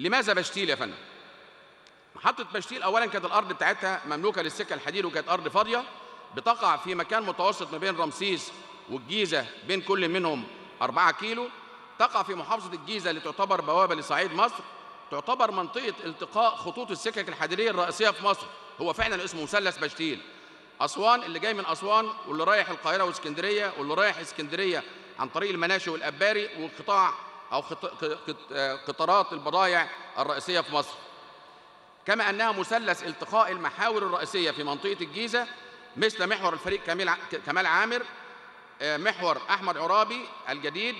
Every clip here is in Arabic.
لماذا بشتيل يا فندم؟ محطة بشتيل أولاً كانت الأرض بتاعتها مملوكة للسكة الحديد وكانت أرض فاضية، بتقع في مكان متوسط ما بين رمسيس والجيزة، بين كل منهم 4 كيلو. تقع في محافظة الجيزة اللي تعتبر بوابة لصعيد مصر، تعتبر منطقة التقاء خطوط السكك الحديدية الرئيسية في مصر، هو فعلاً اسمه مثلث بشتيل. أسوان اللي جاي من أسوان واللي رايح القاهرة واسكندرية واللي رايح اسكندرية عن طريق المناشي والأباري والقطاع أو قطارات البضائع الرئيسية في مصر. كما أنها مثلث التقاء المحاور الرئيسية في منطقة الجيزة، مثل محور الفريق كمال عامر، محور أحمد عرابي الجديد،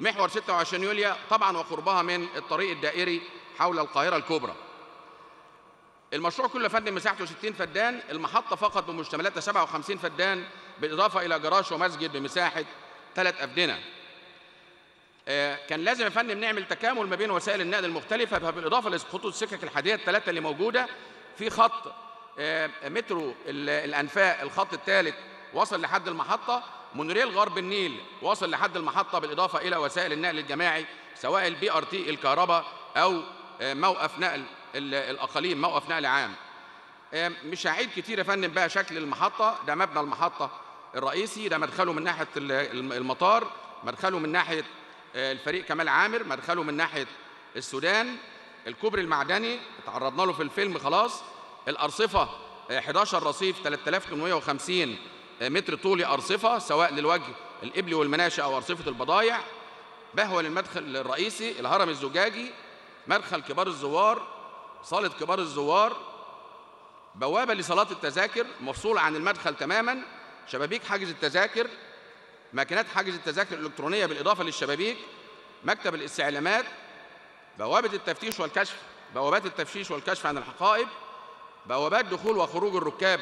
محور 26 يوليا طبعاً وقربها من الطريق الدائري حول القاهرة الكبرى. المشروع كله فندم مساحته 60 فدان، المحطة فقط بمشتملاتها 57 فدان، بالإضافة إلى جراج ومسجد بمساحة 3 أفدنة. كان لازم يا فندم نعمل تكامل ما بين وسائل النقل المختلفة، بالإضافة لخطوط السكك الحديدية ال3 اللي موجودة في خط مترو الانفاق. الخط الثالث وصل لحد المحطة، مونوريل غرب النيل وصل لحد المحطة، بالإضافة إلى وسائل النقل الجماعي سواء البي ار تي الكهرباء أو موقف نقل الأقاليم، موقف نقل عام. مش هعيد كتير يا فندم بقى شكل المحطة، ده مبنى المحطة الرئيسي، ده مدخله من ناحية المطار، مدخله من ناحية الفريق كمال عامر، مدخله من ناحية السودان، الكوبري المعدني اتعرضنا له في الفيلم خلاص، الأرصفة 11 رصيف 3850 متر طولي أرصفة سواء للوجه القبلي والمناشئ أو أرصفة البضايع، بهول المدخل الرئيسي، الهرم الزجاجي، مدخل كبار الزوار، صالة كبار الزوار، بوابة لصلاة التذاكر مفصولة عن المدخل تماماً، شبابيك حجز التذاكر، ماكينات حجز التذاكر الإلكترونية بالإضافة للشبابيك، مكتب الاستعلامات، بوابة التفتيش والكشف، بوابات التفتيش والكشف عن الحقائب، بوابات دخول وخروج الركاب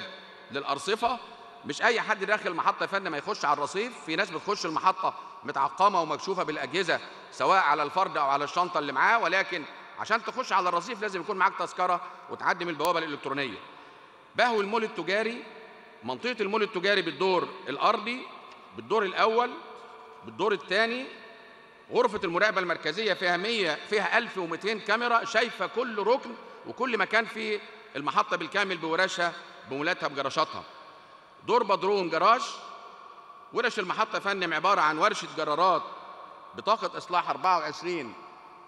للأرصفة. مش أي حد داخل المحطة يا فندم ما يخش على الرصيف، في ناس بتخش المحطة متعقمة ومكشوفة بالأجهزة سواء على الفرد أو على الشنطة اللي معاه، ولكن عشان تخش على الرصيف لازم يكون معاك تذكرة وتعدي من البوابة الإلكترونية. بهو المول التجاري، منطقة المول التجاري بالدور الأرضي، بالدور الأول، بالدور الثاني، غرفة المراقبة المركزية فيها 1200 كاميرا شايفة كل ركن وكل مكان في المحطة بالكامل، بورشها بمولاتها بجراشاتها. دور بدروم جراج، ورش المحطة يا فندم عبارة عن ورشة جرارات بطاقة إصلاح 24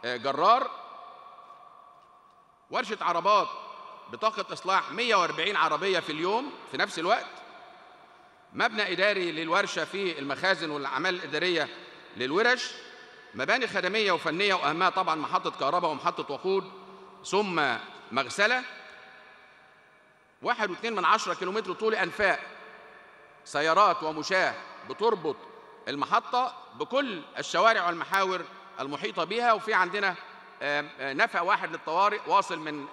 جرار، ورشة عربات بطاقة إصلاح 140 عربية في اليوم في نفس الوقت، مبنى إداري للورشة فيه المخازن والأعمال الإدارية للورش، مباني خدمية وفنية وأهمها طبعاً محطة كهرباء ومحطة وقود، ثم مغسلة. 1.2 كيلومتر طول أنفاق، سيارات ومشاة بتربط المحطة بكل الشوارع والمحاور المحيطة بها، وفي عندنا نفق واحد للطوارئ واصل من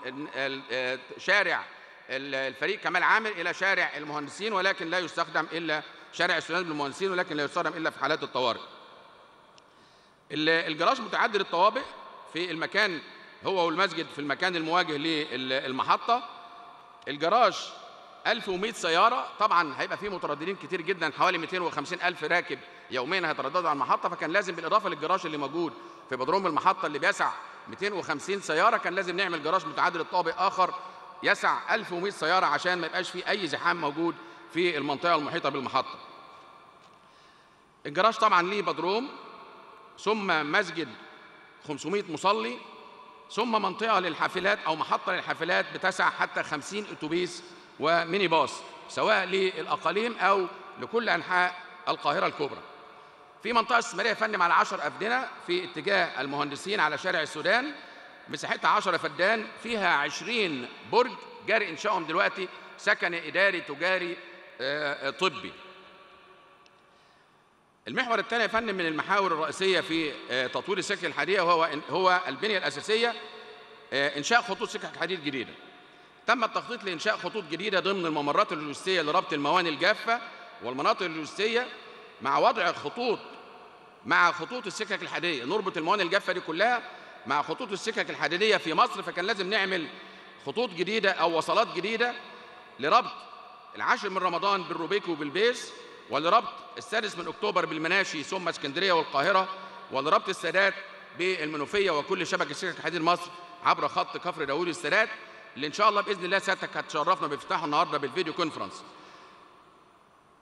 شارع الفريق كمال عامر إلى شارع المهندسين، ولكن لا يستخدم إلا شارع السودان بالمهندسين، ولكن لا يستخدم إلا في حالات الطوارئ. الجراج متعدد الطوابق في المكان، هو والمسجد في المكان المواجه للمحطة. الجراج 1100 سيارة، طبعاً هيبقى فيه مترددين كتير جداً، حوالي 250,000 راكب يومياً هيترددوا على المحطة، فكان لازم بالإضافة للجراج اللي موجود في بدروم المحطة اللي بيسع 250 سيارة، كان لازم نعمل جراج متعدد الطوابق آخر يسع 1100 سيارة عشان ما يبقاش فيه أي زحام موجود في المنطقة المحيطة بالمحطة. الجراج طبعاً ليه بدروم، ثم مسجد 500 مصلي، ثم منطقة للحافلات أو محطة للحافلات بتسع حتى 50 أتوبيس وميني باص سواء للأقاليم أو لكل أنحاء القاهرة الكبرى. في منطقة استثمارية فندم على 10 أفدنة في اتجاه المهندسين على شارع السودان، مساحتها 10 فدان، فيها 20 برج جاري إنشائهم دلوقتي، سكني إداري تجاري طبي. المحور الثاني يا فندم من المحاور الرئيسية في تطوير السكك الحديدية هو البنية الأساسية، إنشاء خطوط سكك حديد جديدة. تم التخطيط لإنشاء خطوط جديدة ضمن الممرات اللوجستية لربط الموانئ الجافة والمناطق اللوجستية، مع وضع خطوط مع خطوط السكك الحديدية، نربط الموانئ الجافة دي كلها مع خطوط السكك الحديدية في مصر، فكان لازم نعمل خطوط جديدة أو وصلات جديدة لربط العاشر من رمضان بالروبيكو وبالبيس، ولربط السادس من أكتوبر بالمناشي ثم اسكندرية والقاهرة، ولربط السادات بالمنوفيه وكل شبكه شركه حديد مصر عبر خط كفر داود السادات، اللي ان شاء الله باذن الله سيادتك هتشرفنا بافتتاحه النهارده بالفيديو كونفرنس.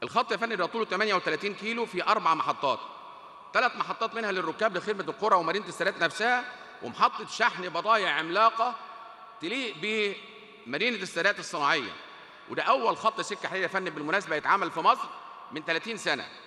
الخط يا فندم طوله 38 كيلو في 4 محطات، 3 محطات منها للركاب لخدمه القرى ومدينه السادات نفسها، ومحطه شحن بضائع عملاقه تليق بمدينه السادات الصناعيه. وده اول خط سكه حديد يا فندم بالمناسبه يتعمل في مصر من 30 سنه.